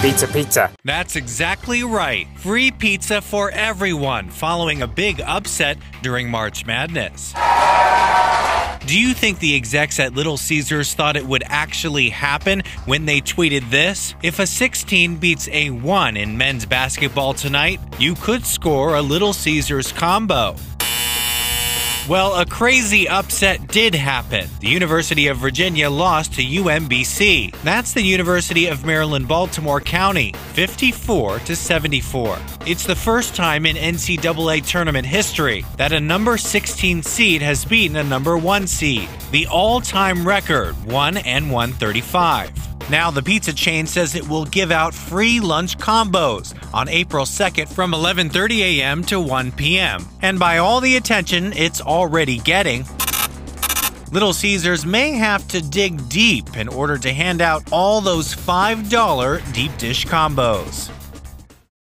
Pizza Pizza. That's exactly right. Free pizza for everyone following a big upset during March Madness. Do you think the execs at Little Caesars thought it would actually happen when they tweeted this? If a 16 beats a 1 in men's basketball tonight, you could score a Little Caesars combo. Well, a crazy upset did happen. The University of Virginia lost to UMBC. That's the University of Maryland, Baltimore County, 54-74. It's the first time in NCAA tournament history that a number 16 seed has beaten a number 1 seed. The all-time record, 1-135. Now, the pizza chain says it will give out free lunch combos on April 2nd from 11:30 a.m. to 1 p.m. And by all the attention it's already getting, Little Caesars may have to dig deep in order to hand out all those $5 deep dish combos.